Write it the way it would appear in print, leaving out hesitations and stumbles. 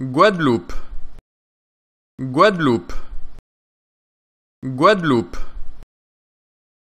Guadeloupe. Guadeloupe. Guadeloupe.